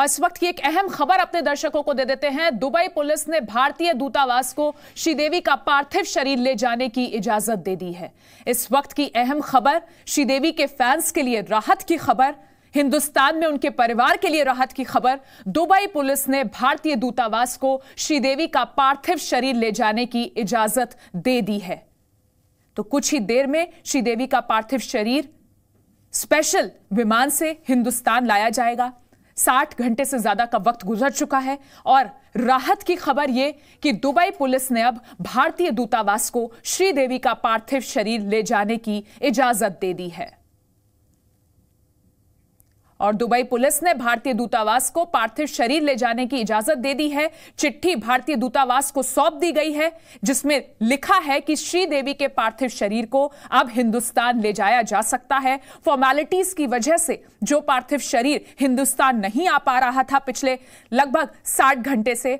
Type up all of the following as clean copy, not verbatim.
और इस वक्त की एक अहम खबर अपने दर्शकों को दे देते हैं। दुबई पुलिस ने भारतीय दूतावास को श्रीदेवी का पार्थिव शरीर ले जाने की इजाजत दे दी है। इस वक्त की अहम खबर, श्रीदेवी के फैंस के लिए राहत की खबर, हिंदुस्तान में उनके परिवार के लिए राहत की खबर। दुबई पुलिस ने भारतीय दूतावास को श्रीदेवी का पार्थिव शरीर ले जाने की इजाजत दे दी है। तो कुछ ही देर में श्रीदेवी का पार्थिव शरीर स्पेशल विमान से हिंदुस्तान लाया जाएगा। 60 घंटे से ज्यादा का वक्त गुजर चुका है और राहत की खबर यह कि दुबई पुलिस ने अब भारतीय दूतावास को श्रीदेवी का पार्थिव शरीर ले जाने की इजाजत दे दी है। और दुबई पुलिस ने भारतीय दूतावास को पार्थिव शरीर ले जाने की इजाजत दे दी है। चिट्ठी भारतीय दूतावास को सौंप दी गई है जिसमें लिखा है कि श्रीदेवी के पार्थिव शरीर को अब हिंदुस्तान ले जाया जा सकता है। फॉर्मेलिटीज की वजह से जो पार्थिव शरीर हिंदुस्तान नहीं आ पा रहा था पिछले लगभग 60 घंटे से,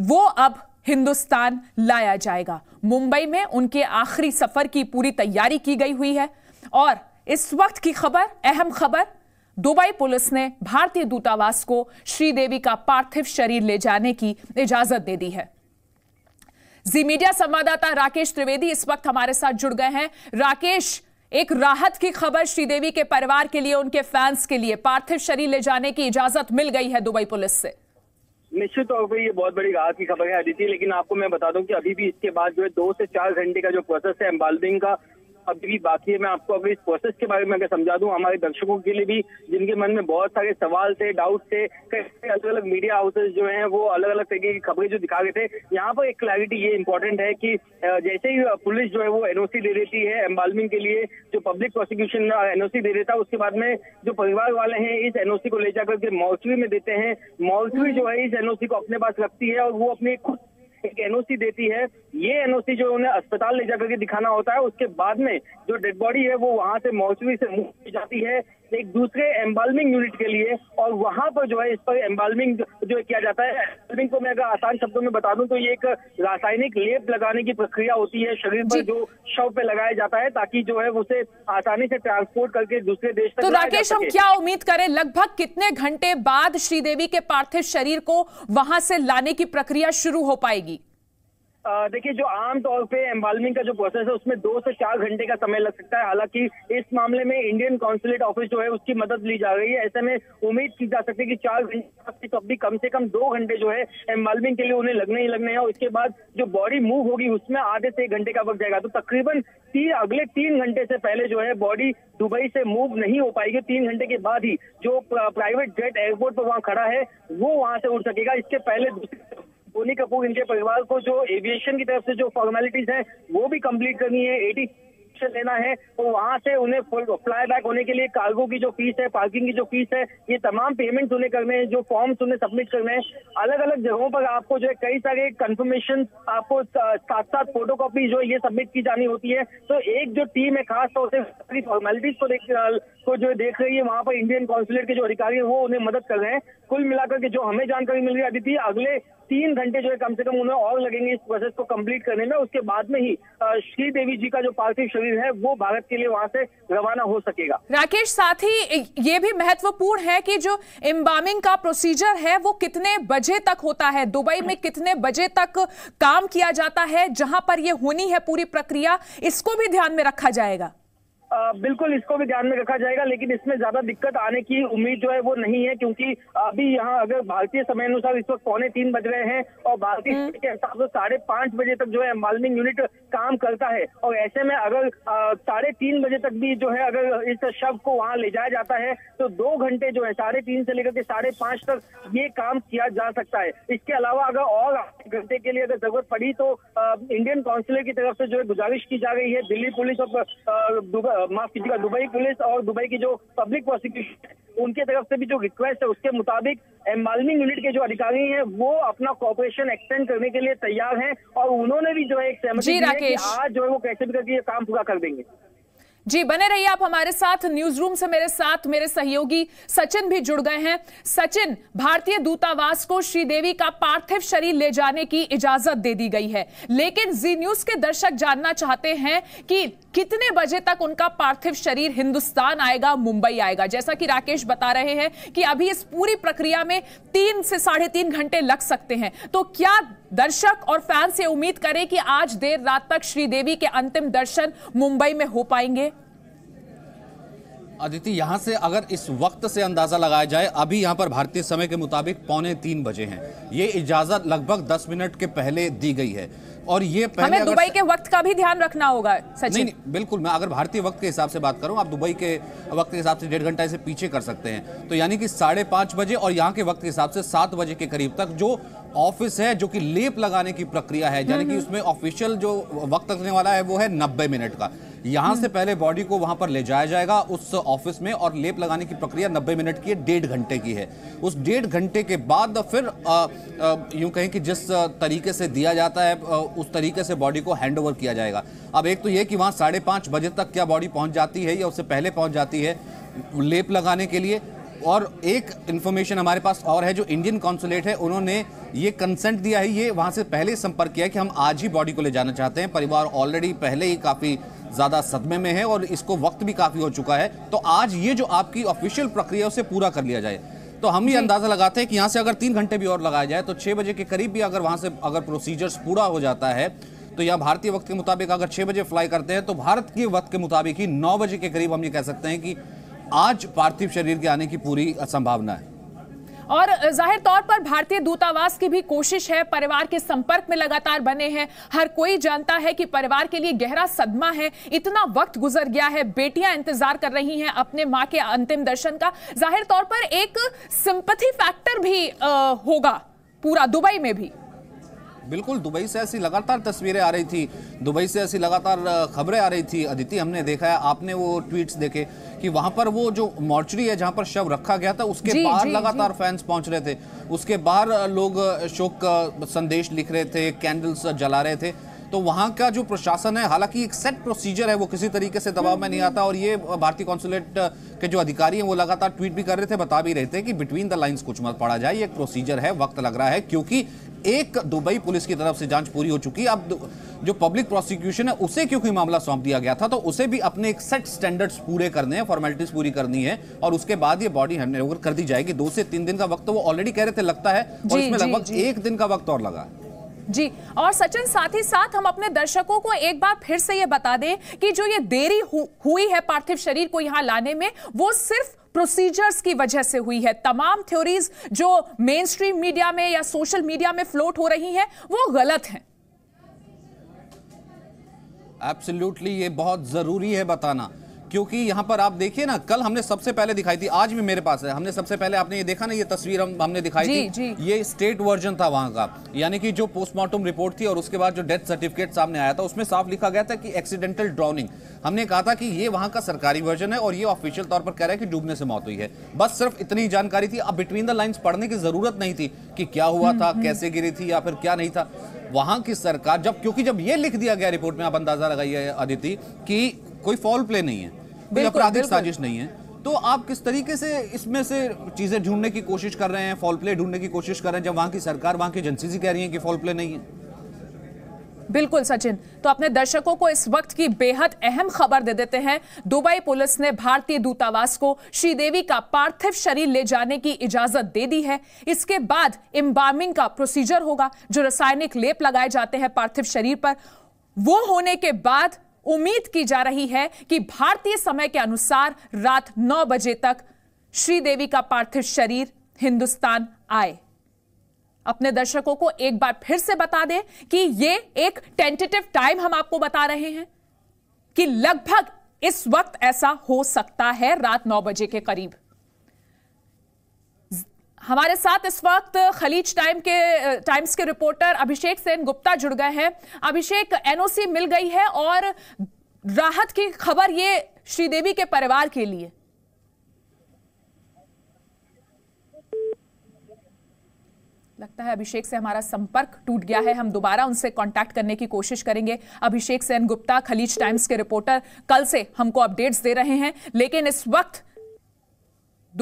वो अब हिंदुस्तान लाया जाएगा। मुंबई में उनके आखिरी सफर की पूरी तैयारी की गई हुई है। और इस वक्त की खबर, अहम खबर, दुबई पुलिस ने भारतीय दूतावास को श्रीदेवी का पार्थिव शरीर ले जाने की इजाजत दे दी है। जी मीडिया संवाददाता राकेश त्रिवेदी इस वक्त हमारे साथ जुड़ गए हैं। राकेश, एक राहत की खबर श्रीदेवी के परिवार के लिए, उनके फैंस के लिए पार्थिव शरीर ले जाने की इजाजत मिल गई है दुबई पुलिस से। निश्चित तौर पर ये बहुत बड़ी राहत की खबर है अदिति, लेकिन आपको मैं बता दूं कि अभी भी इसके बाद जो है 2 से 4 घंटे का जो प्रोसेस है एम्बाल्मिंग का अभी भी बाकी है। मैं आपको अभी इस प्रोसेस के बारे में अगर समझा दूं हमारे दर्शकों के लिए भी, जिनके मन में बहुत सारे सवाल थे, डाउट थे, कैसे अलग अलग मीडिया हाउसेज जो हैं वो अलग अलग तरीके की खबरें जो दिखा रहे थे। यहाँ पर एक क्लैरिटी ये इंपॉर्टेंट है कि जैसे ही पुलिस जो है वो एनओसी दे देती है एम्बाल्मिंग के लिए, जो पब्लिक प्रोसिक्यूशन एनओसी दे देता है, उसके बाद में जो परिवार वाले हैं इस एनओसी को ले जाकर मॉर्चरी में देते हैं। मॉर्चरी जो है इस एनओसी को अपने पास रखती है और वो अपने खुद एक एनओसी देती है। ये एनओसी जो उन्हें अस्पताल ले जाकर के दिखाना होता है, उसके बाद में जो डेड बॉडी है वो वहां से मॉर्चरी से मूव की जाती है एक दूसरे एम्बाल्मिंग यूनिट के लिए। और वहां पर जो है इस पर एम्बाल्मिंग जो किया जाता है, एम्बाल्मिंग को मैं अगर आसान शब्दों में बता दूं तो ये एक रासायनिक लेप लगाने की प्रक्रिया होती है शरीर पर, जो शव पे लगाया जाता है ताकि जो है उसे आसानी से ट्रांसपोर्ट करके दूसरे देश तक। तो राकेश, हम क्या उम्मीद करें, लगभग कितने घंटे बाद श्रीदेवी के पार्थिव शरीर को वहां से लाने की प्रक्रिया शुरू हो पाएगी? देखिए, जो आम तौर पे एम्बाल्मिंग का जो प्रोसेस है उसमें 2 से 4 घंटे का समय लग सकता है। हालांकि इस मामले में इंडियन कॉन्सुलेट ऑफिस जो है उसकी मदद ली जा रही है। ऐसे में उम्मीद की जा सकती है कि 4 घंटे तो अभी कम से कम 2 घंटे जो है एम्बाल्मिंग के लिए उन्हें लगने ही लगने हैं। और इसके बाद जो बॉडी मूव होगी उसमें आधे से 1 घंटे का वक्त जाएगा। तो तकरीबन अगले 3 घंटे से पहले जो है बॉडी दुबई से मूव नहीं हो पाएगी। 3 घंटे के बाद ही जो प्राइवेट जेट एयरपोर्ट पर वहाँ खड़ा है वो वहाँ से उड़ सकेगा। इसके पहले बोनी कपूर इनके परिवार को जो एविएशन की तरफ से जो फॉर्मेलिटीज हैं वो भी कंप्लीट करनी है, 80 लेना है और वहां से उन्हें फ्लाई बैक होने के लिए कार्गो की जो फीस है, पार्किंग की जो फीस है, ये तमाम पेमेंट्स उन्हें करने हैं, जो फॉर्म्स उन्हें सबमिट करने हैं। अलग अलग जगहों पर आपको जो है कई सारे कंफर्मेशन, आपको साथ फोटोकॉपी जो ये सबमिट की जानी होती है। तो एक जो टीम है खासतौर से सारी फॉर्मेलिटीज को जो देख रही है, वहाँ पर इंडियन कॉन्सुलेट के जो अधिकारी है वो उन्हें मदद कर रहे हैं। कुल मिलाकर के जो हमें जानकारी मिल रही है अदिति, अगले 3 घंटे जो है कम से कम उन्हें और लगेंगे इस प्रोसेस को कंप्लीट करने में। उसके बाद में ही श्रीदेवी जी का जो पार्थिव शरीर है वो भारत के लिए वहां से रवाना हो सकेगा। राकेश, साथ ही ये भी महत्वपूर्ण है कि जो एम्बाल्मिंग का प्रोसीजर है वो कितने बजे तक होता है, दुबई में कितने बजे तक काम किया जाता है, जहां पर ये होनी है पूरी प्रक्रिया, इसको भी ध्यान में रखा जाएगा। बिल्कुल, इसको भी ध्यान में रखा जाएगा, लेकिन इसमें ज्यादा दिक्कत आने की उम्मीद जो है वो नहीं है, क्योंकि अभी यहाँ अगर भारतीय समय अनुसार इस वक्त 2:45 बज रहे हैं और भारतीय समय के हिसाब से 5:30 बजे तक जो है एम्बाल्मिंग यूनिट काम करता है। और ऐसे में अगर 3:30 बजे तक भी जो है अगर इस शव को वहाँ ले जाया जाता है तो 2 घंटे जो है 3:30 से लेकर के 5:30 तक ये काम किया जा सकता है। इसके अलावा अगर और 8 घंटे के लिए अगर जरूरत पड़ी तो इंडियन काउंसिल की तरफ से जो है गुजारिश की जा रही है दिल्ली पुलिस और माफ कीजिएगा दुबई पुलिस और दुबई की जो पब्लिक प्रोसिक्यूशन उनके तरफ से भी जो रिक्वेस्ट है उसके मुताबिक एम्बाल्मिंग यूनिट के जो अधिकारी हैं वो अपना कॉपरेशन एक्सटेंड करने के लिए तैयार हैं और उन्होंने भी जो है एक सहमति दी है कि आज जो है वो कैसे भी करके ये काम पूरा कर देंगे। जी बने रहिए आप हमारे साथ। न्यूज रूम से मेरे साथ मेरे सहयोगी सचिन भी जुड़ गए हैं। सचिन, भारतीय दूतावास को श्रीदेवी का पार्थिव शरीर ले जाने की इजाजत दे दी गई है, लेकिन जी न्यूज के दर्शक जानना चाहते हैं कि कितने बजे तक उनका पार्थिव शरीर हिंदुस्तान आएगा, मुंबई आएगा। जैसा कि राकेश बता रहे हैं कि अभी इस पूरी प्रक्रिया में 3 से 3.5 घंटे लग सकते हैं, तो क्या दर्शक और फैंस ये उम्मीद करें कि आज देर रात तक श्रीदेवी के अंतिम दर्शन मुंबई में हो पाएंगे? अदिति, यहाँ से अगर इस वक्त से अंदाज़ा लगाया जाए, अभी यहाँ पर भारतीय समय के मुताबिक पौने 3 बजे हैं। ये इजाज़त लगभग 10 मिनट के पहले दी गई है और ये पहले हमें दुबई के वक्त का भी ध्यान रखना होगा सचिन। नहीं, बिल्कुल, मैं अगर भारतीय वक्त के हिसाब से बात करूं, आप दुबई के वक्त के हिसाब से 1.5 घंटा इसे पीछे कर सकते हैं, तो यानी कि 5:30 बजे और यहाँ के वक्त के हिसाब से 7 बजे के करीब तक जो ऑफिस है, जो कि लेप लगाने की प्रक्रिया है, यानी कि उसमें ऑफिशियल जो वक्त लगने वाला है वो है 90 मिनट का। यहाँ से पहले बॉडी को वहाँ पर ले जाया जाएगा उस ऑफिस में, और लेप लगाने की प्रक्रिया 90 मिनट की है, 1.5 घंटे की है। उस 1.5 घंटे के बाद फिर यूँ कहें कि जिस तरीके से दिया जाता है उस तरीके से बॉडी को हैंड ओवर किया जाएगा। अब एक तो ये कि वहाँ 5:30 बजे तक क्या बॉडी पहुँच जाती है या उससे पहले पहुँच जाती है लेप लगाने के लिए। और एक इन्फॉर्मेशन हमारे पास और है, जो इंडियन कॉन्सुलेट है उन्होंने ये कंसेंट दिया है, ये वहाँ से पहले संपर्क किया कि हम आज ही बॉडी को ले जाना चाहते हैं। परिवार ऑलरेडी पहले ही काफ़ी ज़्यादा सदमे में है और इसको वक्त भी काफ़ी हो चुका है, तो आज ये जो आपकी ऑफिशियल प्रक्रिया उसे पूरा कर लिया जाए। तो हम ये अंदाज़ा लगाते हैं कि यहाँ से अगर 3 घंटे भी और लगाया जाए तो 6 बजे के करीब भी अगर वहाँ से अगर प्रोसीजर्स पूरा हो जाता है, तो यहाँ भारतीय वक्त के मुताबिक अगर 6 बजे फ्लाई करते हैं तो भारत के वक्त के मुताबिक ही 9 बजे के करीब हम ये कह सकते हैं कि आज पार्थिव शरीर के आने की पूरी संभावना है। और जाहिर तौर पर भारतीय दूतावास की भी कोशिश है, परिवार के संपर्क में लगातार बने हैं। हर कोई जानता है कि परिवार के लिए गहरा सदमा है, इतना वक्त गुजर गया है, बेटियां इंतजार कर रही हैं अपने मां के अंतिम दर्शन का। जाहिर तौर पर एक सिंपैथी फैक्टर भी होगा पूरा दुबई में भी। बिल्कुल, दुबई से ऐसी लगातार तस्वीरें आ रही थी, दुबई से ऐसी लगातार खबरें आ रही थी। अदिति, हमने देखा है, आपने वो ट्वीट्स देखे कि वहाँ पर वो जो मॉर्चरी है जहाँ पर शव रखा गया था उसके बाहर लगातार फैंस पहुँच रहे थे, उसके बाहर लोग शोक संदेश लिख रहे थे, कैंडल्स जला रहे थे। तो वहाँ का जो प्रशासन है, हालांकि एक सेट प्रोसीजर है, वो किसी तरीके से दबाव में नहीं आता। और ये भारतीय कॉन्सुलेट के जो अधिकारी हैं वो लगातार ट्वीट भी कर रहे थे, बता भी रहे थे कि बिटवीन द लाइंस कुछ मत पढ़ा जाए, ये एक प्रोसीजर है, वक्त लग रहा है, क्योंकि एक दुबई पुलिस की तरफ से जांच पूरी हो चुकी है। अब जो पब्लिक प्रोसिक्यूशन है उसे क्योंकि मामला सौंप दिया गया था, तो उसे भी अपने एक सेट स्टैंडर्ड्स पूरे करने हैं, फॉर्मेलिटीज पूरी करनी है, और उसके बाद ये बॉडी हैंड ओवर कर दी जाएगी। 2 से 3 दिन का वक्त तो वो ऑलरेडी कह रहे थे लगता है, और इसमें लगभग 1 दिन का वक्त और लगा। जी, और सचिन, साथ ही साथ हम अपने दर्शकों को एक बार फिर से ये बता दें कि जो ये देरी हुई है पार्थिव शरीर को यहाँ लाने में, वो सिर्फ प्रोसीजर्स की वजह से हुई है। तमाम थ्योरीज जो मेन स्ट्रीम मीडिया में या सोशल मीडिया में फ्लोट हो रही हैं वो गलत हैं। एब्सोल्युटली, ये बहुत जरूरी है बताना, क्योंकि यहाँ पर आप देखिए ना, कल हमने सबसे पहले दिखाई थी, आज भी मेरे पास है, हमने सबसे पहले, आपने ये देखा ना, ये तस्वीर हमने दिखाई थी, ये स्टेट वर्जन था वहाँ का, यानी कि जो पोस्टमार्टम रिपोर्ट थी और उसके बाद जो डेथ सर्टिफिकेट सामने आया था उसमें साफ लिखा गया था कि एक्सीडेंटल ड्राउनिंग। हमने कहा था कि ये वहाँ का सरकारी वर्जन है और ये ऑफिशियल तौर पर कह रहा है कि डूबने से मौत हुई है। बस सिर्फ इतनी जानकारी थी, अब बिटवीन द लाइंस पढ़ने की जरूरत नहीं थी कि क्या हुआ था, कैसे गिरी थी या फिर क्या नहीं था। वहाँ की सरकार क्योंकि जब ये लिख दिया गया रिपोर्ट में, आप अंदाजा लगाइए अदिति कि कोई फॉल प्ले नहीं है, कोई आपराधिक साजिश नहीं है, तो आप किस तरीके से इसमें से चीजें ढूंढने की कोशिश कर रहे हैं, फॉल प्ले ढूंढने की कोशिश कर रहे हैं, जब वहां की सरकार, वहां की एजेंसीज कह रही है कि फॉल प्ले नहीं है। बिल्कुल सचिन, तो अपने दर्शकों को इस वक्त की बेहद अहम खबर दे देते हैं। दुबई पुलिस ने भारतीय दूतावास को श्रीदेवी का पार्थिव शरीर ले जाने की इजाजत दे दी है। इसके बाद एम्बामिंग का प्रोसीजर होगा, जो रासायनिक लेप लगाए जाते हैं पार्थिव शरीर पर। वो होने के बाद उम्मीद की जा रही है कि भारतीय समय के अनुसार रात 9 बजे तक श्रीदेवी का पार्थिव शरीर हिंदुस्तान आए। अपने दर्शकों को एक बार फिर से बता दें कि ये एक टेंटेटिव टाइम हम आपको बता रहे हैं कि लगभग इस वक्त ऐसा हो सकता है, रात 9 बजे के करीब। हमारे साथ इस वक्त खलीज टाइम्स के रिपोर्टर अभिषेक सेन गुप्ता जुड़ गए हैं। अभिषेक, एनओसी मिल गई है और राहत की खबर ये श्रीदेवी के परिवार के लिए। लगता है अभिषेक से हमारा संपर्क टूट गया है, हम दोबारा उनसे कांटेक्ट करने की कोशिश करेंगे। अभिषेक सेन गुप्ता खलीज टाइम्स के रिपोर्टर कल से हमको अपडेट्स दे रहे हैं। लेकिन इस वक्त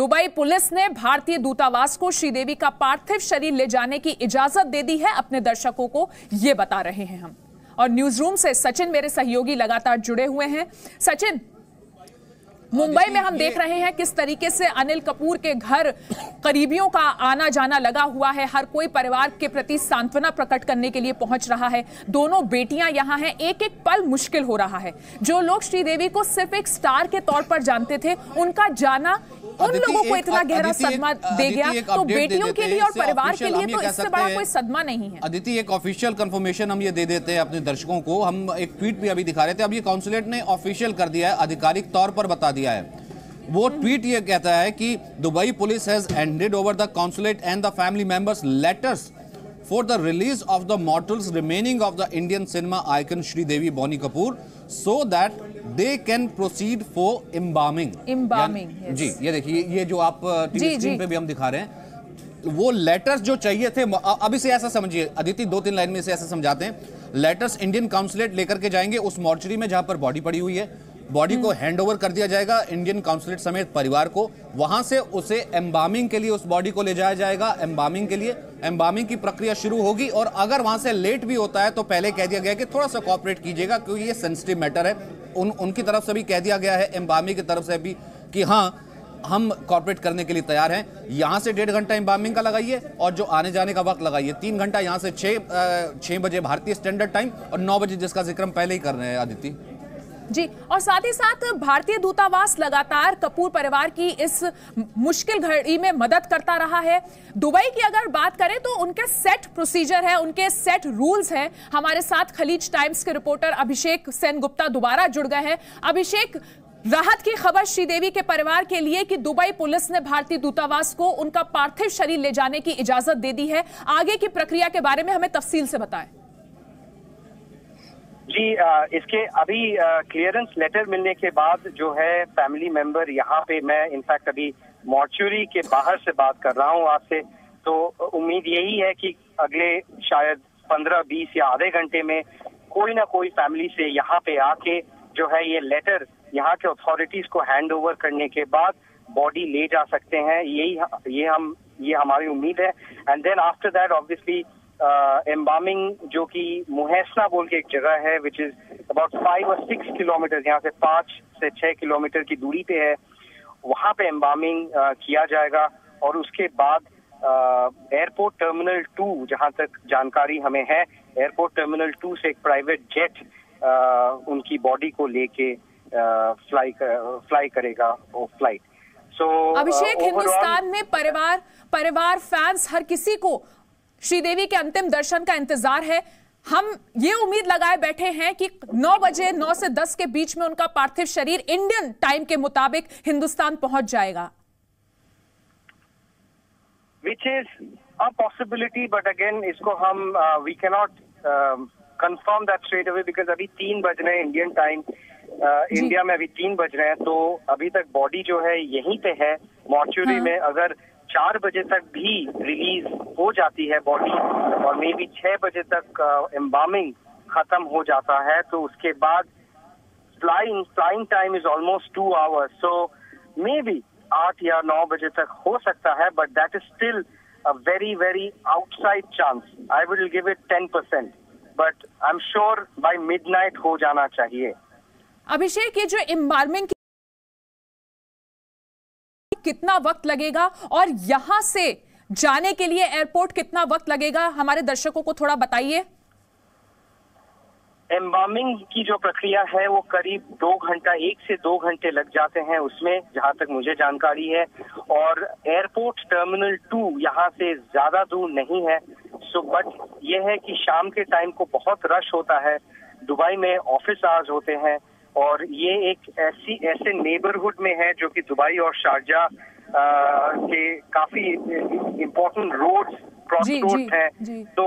दुबई पुलिस ने भारतीय दूतावास को श्रीदेवी का पार्थिव शरीर ले जाने की इजाजत दे दी है, अपने दर्शकों को ये बता रहे हैं हम। और न्यूज रूम से सचिन मेरे सहयोगी लगातार जुड़े हुए हैं। सचिन, मुंबई में हम देख रहे हैं किस तरीके से अनिल कपूर के घर करीबियों का आना जाना लगा हुआ है, हर कोई परिवार के प्रति सांत्वना प्रकट करने के लिए पहुंच रहा है। दोनों बेटियां यहां हैं, एक एक पल मुश्किल हो रहा है। जो लोग श्रीदेवी को सिर्फ एक स्टार के तौर पर जानते थे, उनका जाना उन लोगों को इतना गहरा सदमा दे गया, तो बेटियों के लिए और परिवार के लिए तो इससे बड़ा कोई सदमा नहीं है। अदिति, एक ऑफिशियल कंफर्मेशन हम ये दे देते हैं अपने दर्शकों को। हम एक ट्वीट भी अभी दिखा रहे थे, अब ये काउंसुलेट ने ऑफिशियल कर दिया है, आधिकारिक तौर पर बता दिया है। वो ट्वीट ये कहता है कि Dubai police has handed over the consulate and the family members letters for the release of the mortals remaining of the Indian cinema icon Sridevi Boney Kapoor so that they can proceed for embalming. जी, ये देखिए, ये जो आप TV screen पे भी हम दिखा रहे हैं, वो लेटर्स जो चाहिए थे। अब इसे ऐसा समझिए अदिति, 2-3 लाइन में इसे ऐसा समझाते हैं। लेटर्स इंडियन काउंसुलेट लेकर के जाएंगे उस मॉर्चरी में जहां पर बॉडी पड़ी हुई है। बॉडी को हैंड ओवर कर दिया जाएगा इंडियन काउंसुलेट समेत परिवार को। वहां से उसे एम्बामिंग के लिए उस बॉडी को ले जाया जाएगा। एम्बामिंग के लिए एम्बामिंग की प्रक्रिया शुरू होगी। और अगर वहां से लेट भी होता है तो पहले कह दिया गया कि थोड़ा सा कोऑपरेट कीजिएगा क्योंकि ये सेंसिटिव मैटर है। उनकी तरफ से भी कह दिया गया है, एम्बामिंग की तरफ से भी, कि हाँ हम कॉर्पोरेट करने के लिए तैयार हैं। यहाँ से 1.5 घंटा एम्बामिंग का लगाइए और जो आने जाने का वक्त लगाइए 3 घंटा, यहाँ से 6 बजे भारतीय स्टैंडर्ड टाइम और 9 बजे, जिसका जिक्र हम पहले ही कर रहे हैं अदिति जी। और साथ ही साथ भारतीय दूतावास लगातार कपूर परिवार की इस मुश्किल घड़ी में मदद करता रहा है। दुबई की अगर बात करें तो उनके सेट प्रोसीजर है, उनके सेट रूल्स हैं। हमारे साथ खलीज टाइम्स के रिपोर्टर अभिषेक सेन गुप्ता दोबारा जुड़ गए हैं। अभिषेक, राहत की खबर श्रीदेवी के परिवार के लिए कि दुबई पुलिस ने भारतीय दूतावास को उनका पार्थिव शरीर ले जाने की इजाजत दे दी है। आगे की प्रक्रिया के बारे में हमें तफसील से बताएं। जी, इसके अभी क्लियरेंस लेटर मिलने के बाद जो है फैमिली मेंबर यहाँ पे, मैं इनफैक्ट अभी मॉर्चुरी के बाहर से बात कर रहा हूँ आपसे, तो उम्मीद यही है कि अगले शायद 15-20 या आधे घंटे में कोई ना कोई फैमिली से यहाँ पे आके जो है ये लेटर यहाँ के अथॉरिटीज को हैंड ओवर करने के बाद बॉडी ले जा सकते हैं। ये हमारी उम्मीद है। And then after that obviously embalming, जो कि मुहैसना बोल के एक जगह है, विच इज अबाउट 5 और 6 किलोमीटर, यहाँ से 5 से 6 किलोमीटर की दूरी पे है, वहाँ पे एम्बामिंग किया जाएगा। और उसके बाद एयरपोर्ट टर्मिनल 2, जहाँ तक जानकारी हमें है, एयरपोर्ट टर्मिनल 2 से एक प्राइवेट जेट उनकी बॉडी को लेके फ्लाई करेगा वो फ्लाइट। सो अभिषेक, हिंदुस्तान में परिवार फैंस हर किसी को श्रीदेवी के अंतिम दर्शन का इंतजार है। हम ये उम्मीद लगाए बैठे हैं कि 9 से 10 के बीच में उनका पार्थिव शरीर इंडियन टाइम के मुताबिक हिंदुस्तान पहुंच जाएगा। Which is a possibility, but again इसको हम we can not confirm that straight away, because अभी 3 बज रहे हैं इंडियन टाइम, इंडिया में अभी 3 बज रहे हैं, तो अभी तक बॉडी जो है यहीं पे है मॉर्चुरी में। अगर 4 बजे तक भी रिलीज हो जाती है बॉडी और मे बी 6 बजे तक एम्बामिंग खत्म हो जाता है, तो उसके बाद flying time is almost 2 hours, so maybe 8 या 9 बजे तक हो सकता है, but that is still a very very outside chance. I will give it 10%, but I am sure by midnight हो जाना चाहिए। अभिषेक, ये जो एम्बामिंग कितना वक्त लगेगा और यहां से जाने के लिए एयरपोर्ट कितना वक्त लगेगा, हमारे दर्शकों को थोड़ा बताइए। एम्बामिंग की जो प्रक्रिया है वो करीब 2 घंटा, 1 से 2 घंटे लग जाते हैं उसमें, जहां तक मुझे जानकारी है। और एयरपोर्ट टर्मिनल 2 यहां से ज्यादा दूर नहीं है, सो बट ये है कि शाम के टाइम को बहुत रश होता है दुबई में, ऑफिस आवर्स होते हैं, और ये एक ऐसे नेबरहुड में है जो कि दुबई और शारजा के काफी इम्पोर्टेंट रोड क्रॉस रोड है, तो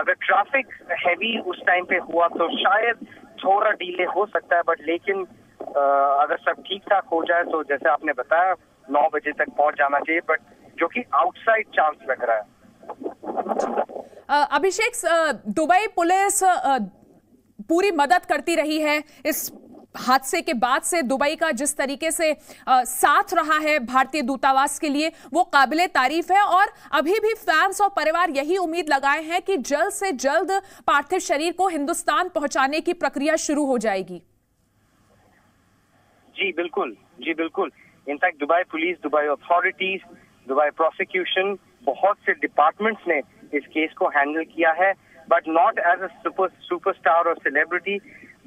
अगर ट्रैफिक हैवी उस टाइम पे हुआ तो शायद थोड़ा डिले हो सकता है, बट लेकिन अगर सब ठीक ठाक हो जाए तो जैसे आपने बताया 9 बजे तक पहुंच जाना चाहिए, बट जो कि आउटसाइड चांस लग रहा है। अभिषेक, दुबई पुलिस पूरी मदद करती रही है इस हादसे के बाद से, दुबई का जिस तरीके से साथ रहा है भारतीय दूतावास के लिए वो काबिले तारीफ है, और अभी भी फैंस और परिवार यही उम्मीद लगाए हैं कि जल्द से जल्द पार्थिव शरीर को हिंदुस्तान पहुंचाने की प्रक्रिया शुरू हो जाएगी। जी बिल्कुल। In fact Dubai police, Dubai authorities, Dubai prosecution, बहुत से डिपार्टमेंट्स ने इस केस को हैंडल किया है, but not as a superstar और celebrity,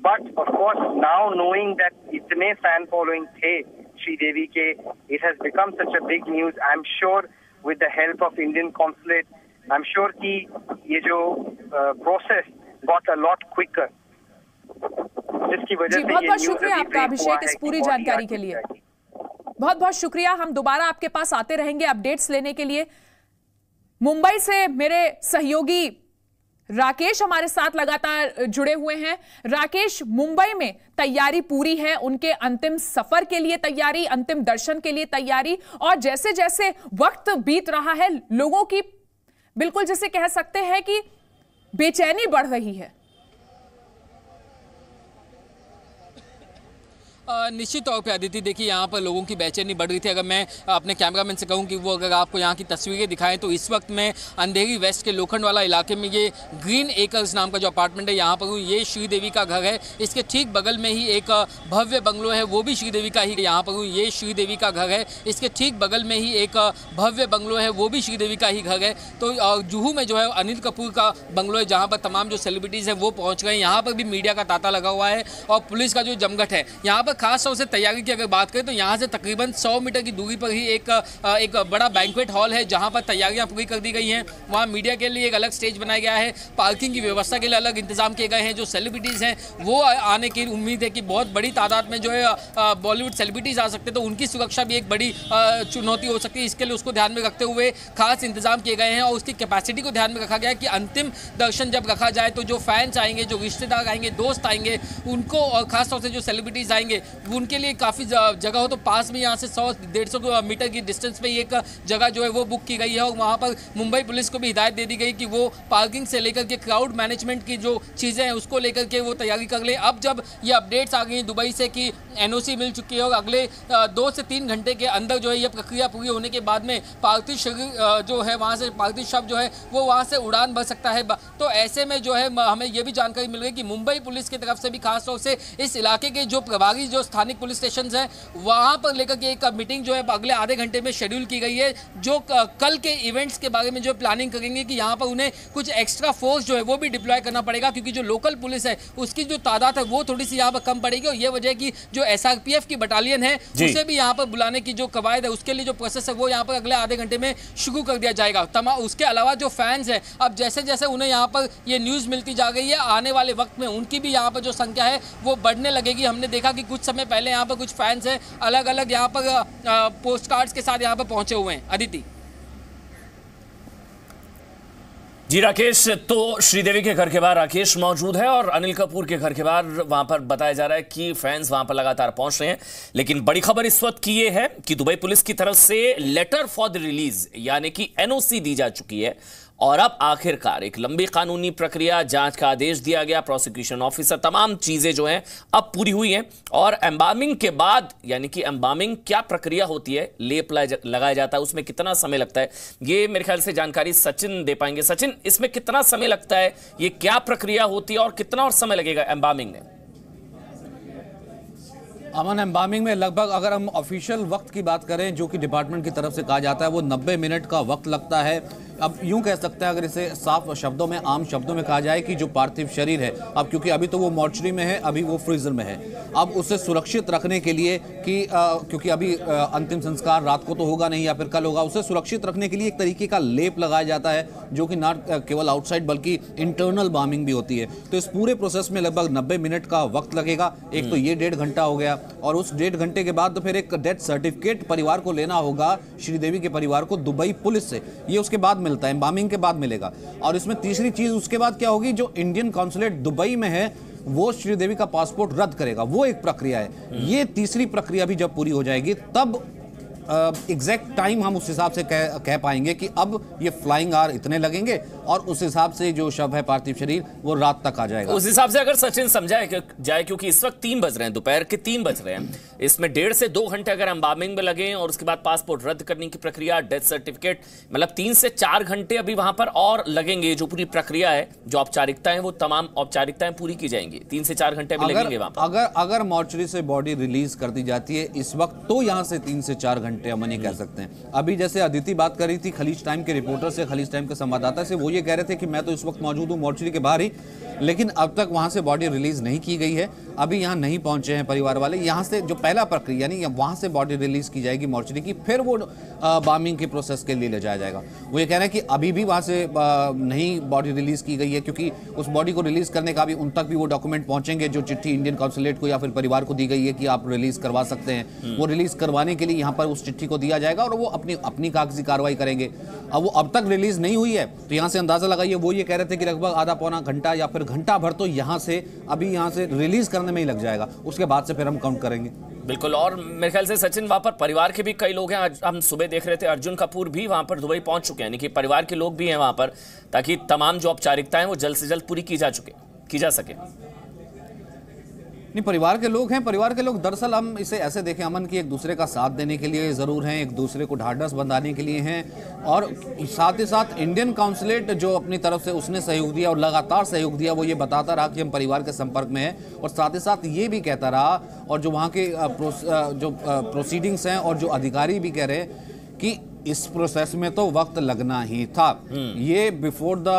but of course now knowing that इतने फैन फॉलोइंग थे श्रीदेवी के, it has become such a big news. I am sure with the help of Indian consulate, I am sure कि ये जो process got a lot quicker, जिसकी वजह से बहुत शुक्रिया आपका अभिषेक इस पूरी जानकारी के लिए, बहुत बहुत शुक्रिया। हम दोबारा आपके पास आते रहेंगे अपडेट्स लेने के लिए। मुंबई से मेरे सहयोगी राकेश हमारे साथ लगातार जुड़े हुए हैं। राकेश, मुंबई में तैयारी पूरी है, उनके अंतिम सफर के लिए तैयारी, अंतिम दर्शन के लिए तैयारी, और जैसे जैसे वक्त बीत रहा है लोगों की बिल्कुल जैसे कह सकते हैं कि बेचैनी बढ़ रही है। निश्चित तौर पे आदिति, देखिए यहाँ पर लोगों की बेचैनी बढ़ रही थी। अगर मैं अपने कैमरामैन से कहूँ कि वो अगर आपको यहाँ की तस्वीरें दिखाएं तो इस वक्त मैं अंधेरी वेस्ट के लोखंडवाला इलाके में, ये ग्रीन एकर्स नाम का जो अपार्टमेंट है यहाँ पर हूँ। ये श्रीदेवी का घर है, इसके ठीक बगल में ही एक भव्य बंगलो है, वो भी श्रीदेवी का ही। यहाँ पर हूँ, ये श्रीदेवी का घर है, इसके ठीक बगल में ही एक भव्य बंगलो है, वो भी श्रीदेवी का ही घर है। तो जुहू में जो है अनिल कपूर का बंगलो है, जहाँ पर तमाम जो सेलिब्रिटीज़ हैं वो पहुँच गए हैं। यहाँ पर भी मीडिया का तांता लगा हुआ है और पुलिस का जो जमघट है। यहाँ पर खास तौर से तैयारी की अगर बात करें तो यहाँ से तकरीबन 100 मीटर की दूरी पर ही एक बड़ा बैंक्वेट हॉल है, जहाँ पर तैयारियाँ पूरी कर दी गई हैं। वहाँ मीडिया के लिए एक अलग स्टेज बनाया गया है, पार्किंग की व्यवस्था के लिए अलग इंतजाम किए गए हैं। जो सेलिब्रिटीज़ हैं वो आने की उम्मीद है कि बहुत बड़ी तादाद में जो है बॉलीवुड सेलिब्रिटीज़ आ सकते हैं, तो उनकी सुरक्षा भी एक बड़ी चुनौती हो सकती है। इसके लिए उसको ध्यान में रखते हुए खास इंतजाम किए गए हैं और उसकी कैपेसिटी को ध्यान में रखा गया है कि अंतिम दर्शन जब रखा जाए तो जो फैंस आएंगे, जो रिश्तेदार आएंगे, दोस्त आएंगे, उनको और खासतौर से जो सेलिब्रिटीज़ आएंगे उनके लिए काफ़ी जगह हो। तो पास में यहाँ से 100-150 मीटर की डिस्टेंस पे एक जगह जो है वो बुक की गई है, और वहाँ पर मुंबई पुलिस को भी हिदायत दे दी गई कि वो पार्किंग से लेकर के क्राउड मैनेजमेंट की जो चीज़ें हैं उसको लेकर के वो तैयारी कर ले। अब जब ये अपडेट्स आ गई हैं दुबई से कि NOC मिल चुकी है और अगले 2 से 3 घंटे के अंदर जो है ये प्रक्रिया पूरी होने के बाद में पार्थिव शरीर जो है वहाँ से, पार्थिव शव जो है वो वहाँ से उड़ान भर सकता है। तो ऐसे में जो है हमें ये भी जानकारी मिल गई कि मुंबई पुलिस की तरफ से भी खासतौर से इस इलाके के जो प्रभारी, जो स्थानिक पुलिस स्टेशन है वहां पर लेकर के एक मीटिंग जो है अगले आधे घंटे में शेड्यूल की गई है, जो कल के इवेंट्स के बारे में जो प्लानिंग करेंगे कि यहां पर उन्हें कुछ एक्स्ट्रा फोर्स जो है वो भी डिप्लॉय करना पड़ेगा, क्योंकि जो लोकल पुलिस है उसकी जो तादाद है वो थोड़ी सी यहां पर कम पड़ेगी। और यह वजह है कि जो SRPF की बटालियन है उसे भी यहां पर बुलाने की जो कवायद है उसके लिए जो प्रोसेस है वो यहां पर अगले आधे घंटे में शुरू कर दिया जाएगा। उसके अलावा जो फैंस है अब जैसे जैसे उन्हें यहां पर यह न्यूज मिलती जा रही है, आने वाले वक्त में उनकी भी यहां पर जो संख्या है वो बढ़ने लगेगी। हमने देखा कि कुछ समय पहले यहाँ पर कुछ फैंस हैं अलग अलग यहाँ पर पोस्ट कार्ड्स के साथ यहाँ पर पहुंचे हुए हैं। अदिति जी, राकेश, तो श्रीदेवी के घर के बाहर राकेश मौजूद है और अनिल कपूर के घर के बाहर वहां पर बताया जा रहा है कि फैंस वहां पर लगातार पहुंच रहे हैं। लेकिन बड़ी खबर इस वक्त की ये है कि दुबई पुलिस की तरफ से लेटर फॉर द रिलीज यानी कि NOC दी जा चुकी है और अब आखिरकार एक लंबी कानूनी प्रक्रिया, जांच का आदेश दिया गया, प्रोसिक्यूशन ऑफिसर, तमाम चीजें जो हैं अब पूरी हुई हैं। और एम्बामिंग के बाद, यानी कि एम्बामिंग क्या प्रक्रिया होती है, लेप लगाया जाता है, उसमें कितना समय लगता है, ये मेरे ख्याल से जानकारी सचिन दे पाएंगे। सचिन, इसमें कितना समय लगता है, ये क्या प्रक्रिया होती है और कितना और समय लगेगा एम्बामिंग में? अमन, एम्बामिंग में लगभग अगर हम ऑफिशियल वक्त की बात करें जो कि डिपार्टमेंट की तरफ से कहा जाता है वो 90 मिनट का वक्त लगता है। अब यूं कह सकते हैं, अगर इसे साफ शब्दों में, आम शब्दों में कहा जाए कि जो पार्थिव शरीर है, अब क्योंकि अभी तो वो मॉर्चरी में है, अभी वो फ्रीजर में है, अब उसे सुरक्षित रखने के लिए कि क्योंकि अभी अंतिम संस्कार रात को तो होगा नहीं या फिर कल होगा, उसे सुरक्षित रखने के लिए एक तरीके का लेप लगाया जाता है जो कि ना केवल आउटसाइड बल्कि इंटरनल बामिंग भी होती है। तो इस पूरे प्रोसेस में लगभग 90 मिनट का वक्त लगेगा। एक तो ये 1.5 घंटा हो गया और उस 1.5 घंटे के बाद तो फिर एक डेथ सर्टिफिकेट परिवार को लेना होगा, श्रीदेवी के परिवार को दुबई पुलिस से, ये उसके बाद मिलता है, एम्बामिंग के बाद मिलेगा। और इसमें तीसरी चीज उसके बाद क्या होगी, जो इंडियन कॉन्सुलेट दुबई में है वो श्रीदेवी का पासपोर्ट रद्द करेगा, वो एक प्रक्रिया है। ये तीसरी प्रक्रिया भी जब पूरी हो जाएगी तब एग्जैक्ट टाइम हम उस हिसाब से कह पाएंगे कि अब ये फ्लाइंग आर इतने लगेंगे और उस हिसाब से जो शव है पार्थिव शरीर वो रात तक आ जाएगा। उस हिसाब से अगर सचिन समझाया जाए, क्योंकि इस वक्त 3 बज रहे हैं, दोपहर के 3 बज रहे हैं, इसमें 1.5 से 2 घंटे अगर हम बामिंग में लगे और उसके बाद पासपोर्ट रद्द करने की प्रक्रिया, डेथ सर्टिफिकेट, मतलब 3 से 4 घंटे अभी वहां पर और लगेंगे। जो पूरी प्रक्रिया है, जो औपचारिकताएं, वो तमाम औपचारिकताएं पूरी की जाएंगी। 3 से 4 घंटे अभी लगेंगे वहां पर। अगर मॉर्चरी से बॉडी रिलीज कर दी जाती है इस वक्त, तो यहाँ से 3 से 4 घंटे हम नहीं कह सकते हैं। अभी जैसे अदिति बात कर रही थी खलीज टाइम के रिपोर्टर से, खलीज टाइम के संवाददाता से, वो ये कह रहे थे कि मैं तो इस वक्त मौजूद हूँ मॉर्चरी के बाहर ही, लेकिन अब तक वहाँ से बॉडी रिलीज नहीं की गई है। अभी यहाँ नहीं पहुँचे हैं परिवार वाले। यहाँ से जो पहला प्रक्रिया यानी वहाँ से बॉडी रिलीज की जाएगी मॉर्चरी की, फिर वो बामिंग के प्रोसेस के लिए ले जाया जाएगा। वो ये कह रहे हैं कि अभी भी वहाँ से नहीं बॉडी रिलीज की गई है, क्योंकि उस बॉडी को रिलीज़ करने का भी उन तक भी वो डॉक्यूमेंट पहुँचेंगे जो चिट्ठी इंडियन कॉन्सुलेट को या फिर परिवार को दी गई है कि आप रिलीज़ करवा सकते हैं। वो रिलीज़ करवाने के लिए यहाँ पर उस चिट्ठी को दिया जाएगा और वो अपनी कागजी कार्रवाई करेंगे। अब वो अब तक रिलीज़ नहीं हुई है, तो यहाँ से अंदाज़ा लगाइए। वो ये कह रहे थे कि लगभग आधा पौना घंटा या फिर घंटा भर तो यहाँ से रिलीज करने में ही लग जाएगा, उसके बाद से फिर हम काउंट करेंगे। बिल्कुल। और मेरे ख्याल से सचिन, वहाँ पर परिवार के भी कई लोग हैं। आज हम सुबह देख रहे थे अर्जुन कपूर भी वहाँ पर दुबई पहुँच चुके हैं, यानी कि परिवार के लोग भी हैं वहाँ पर, ताकि तमाम जो औपचारिकताएं हैं वो जल्द से जल्द पूरी की जा सके। नहीं, परिवार के लोग हैं। परिवार के लोग दरअसल हम इसे ऐसे देखें अमन की एक दूसरे का साथ देने के लिए ज़रूर हैं, एक दूसरे को ढाढ़स बंधाने के लिए हैं, और साथ ही साथ इंडियन काउंसलेट जो अपनी तरफ से उसने सहयोग दिया और लगातार सहयोग दिया, वो ये बताता रहा कि हम परिवार के संपर्क में हैं, और साथ ही साथ ये भी कहता रहा, और जो वहाँ के जो प्रोसीडिंग्स हैं और जो अधिकारी भी कह रहे हैं कि इस प्रोसेस में तो वक्त लगना ही था। ये बिफोर द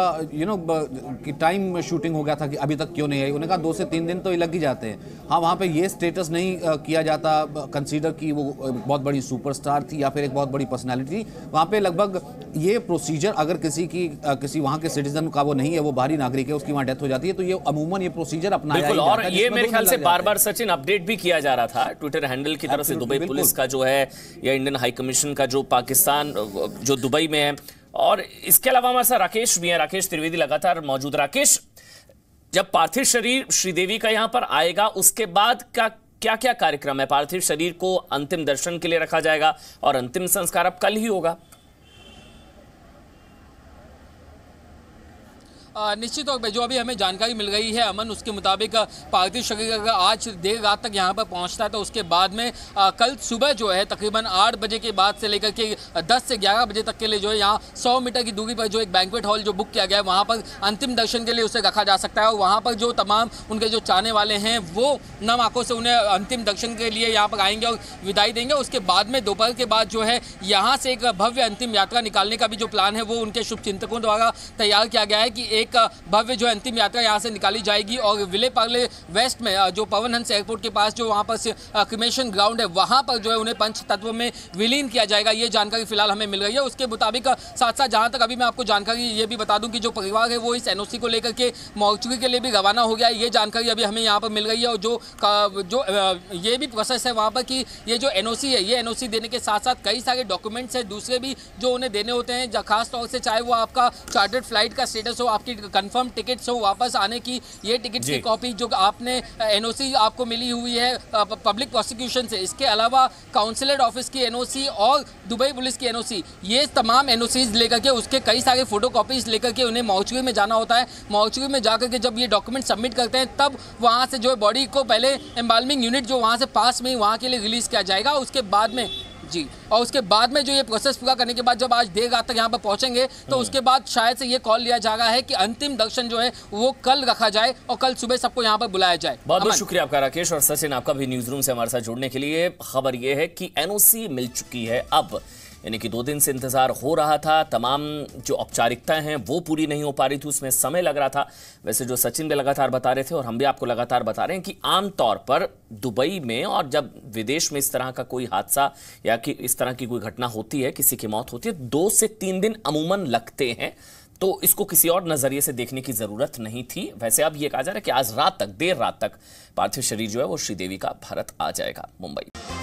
कि टाइम शूटिंग हो गया था कि अभी तक क्यों नहीं आई। उन्होंने कहा 2 से 3 दिन तो ये लग ही जाते हैं। हाँ, वहाँ पे ये स्टेटस नहीं किया जाता कंसीडर कि वो बहुत बड़ी सुपरस्टार थी या फिर एक बहुत बड़ी पर्सनालिटी थी। वहाँ पे लगभग ये प्रोसीजर, अगर किसी वहाँ के सिटीजन का वो नहीं है, वो बाहरी नागरिक है, उसकी वहाँ डेथ हो जाती है, तो ये अमूमन ये प्रोसीजर अपनाया जाता है। और ये मेरे ख्याल से बार बार सचिन अपडेट भी किया जा रहा था ट्विटर हैंडल की तरफ से। दुबई पुलिस का जो है या इंडियन हाई कमीशन का जो पाकिस्तान जो दुबई में है, और इसके अलावा हमारे साथ राकेश भी है, राकेश त्रिवेदी लगातार मौजूद। राकेश, जब पार्थिव शरीर श्रीदेवी का यहां पर आएगा, उसके बाद का क्या क्या कार्यक्रम है? पार्थिव शरीर को अंतिम दर्शन के लिए रखा जाएगा और अंतिम संस्कार अब कल ही होगा। निश्चित तौर पर जो अभी हमें जानकारी मिल गई है अमन, उसके मुताबिक पार्थिव शरीर अगर आज देर रात तक यहाँ पर पहुँचता है तो उसके बाद में कल सुबह जो है तकरीबन 8 बजे के बाद से लेकर के 10 से 11 बजे तक के लिए जो है यहाँ 100 मीटर की दूरी पर जो एक बैंक्वेट हॉल जो बुक किया गया है वहाँ पर अंतिम दर्शन के लिए उसे रखा जा सकता है। और वहाँ पर जो तमाम उनके जो चाहने वाले हैं वो नम आंखों से उन्हें अंतिम दर्शन के लिए यहाँ पर आएंगे और विदाई देंगे। उसके बाद में दोपहर के बाद जो है यहाँ से एक भव्य अंतिम यात्रा निकालने का भी जो प्लान है वो उनके शुभचिंतकों द्वारा तैयार किया गया है कि एक भव्य जो अंतिम यात्रा यहाँ से निकाली जाएगी। और विले पार्ले वेस्ट में जो पवन हंस एयरपोर्ट के पास जो वहाँ पर क्रिमेशन ग्राउंड है वहाँ पर जो है उन्हें पंच तत्व में विलीन किया जाएगा। ये जानकारी फिलहाल हमें मिल रही है। उसके मुताबिक साथ साथ जहाँ तक अभी मैं आपको जानकारी ये भी बता दूँ कि जो परिवार है वो इस एनओसी को लेकर के मॉर्चरी के लिए भी रवाना हो गया है। ये जानकारी अभी हमें यहाँ पर मिल रही है। और जो ये भी प्रोसेस है वहाँ पर कि ये जो एनओसी है, ये एनओसी देने के साथ साथ कई सारे डॉक्यूमेंट्स हैं दूसरे भी जो उन्हें देने होते हैं, खासतौर से चाहे वो आपका चार्टर्ड फ्लाइट का स्टेटस हो, आपकी कंफर्म टिकट्स हो, वापस आने की ये टिकट्स की कॉपी जो आपने एनओसी आपको मिली हुई है पब्लिक प्रोसिक्यूशन से, इसके अलावा काउंसलेट ऑफिस की एनओसी और दुबई पुलिस की एनओसी, ये तमाम एनओसीज लेकर के उसके कई सारे फोटोकॉपीज लेकर के उन्हें मॉर्चरी में जाना होता है। मॉर्चरी में जाकर के जब ये डॉक्यूमेंट सबमिट करते हैं तब वहाँ से जो है बॉडी को पहले एम्बाल्मिंग यूनिट जो वहाँ से पास में वहाँ के लिए रिलीज़ किया जाएगा। उसके बाद में जो ये प्रोसेस पूरा करने के बाद जब आज देर रात तक यहाँ पर पहुँचेंगे तो उसके बाद शायद से ये कॉल लिया जा रहा है कि अंतिम दर्शन जो है वो कल रखा जाए और कल सुबह सबको यहाँ पर बुलाया जाए। बहुत बहुत शुक्रिया आपका राकेश। और सचिन, आपका भी न्यूज रूम से हमारे साथ जुड़ने के लिए। खबर ये है कि एनओसी मिल चुकी है अब, यानी कि 2 दिन से इंतजार हो रहा था। तमाम जो औपचारिकताएं हैं वो पूरी नहीं हो पा रही थी, उसमें समय लग रहा था। वैसे जो सचिन भी लगातार बता रहे थे और हम भी आपको लगातार बता रहे हैं कि आमतौर पर दुबई में और जब विदेश में इस तरह का कोई हादसा या कि इस तरह की कोई घटना होती है, किसी की मौत होती है, 2 से 3 दिन अमूमन लगते हैं। तो इसको किसी और नज़रिए से देखने की ज़रूरत नहीं थी। वैसे अब ये कहा जा रहा है कि आज रात तक, देर रात तक पार्थिव शरीर जो है वो श्रीदेवी का भारत आ जाएगा। मुंबई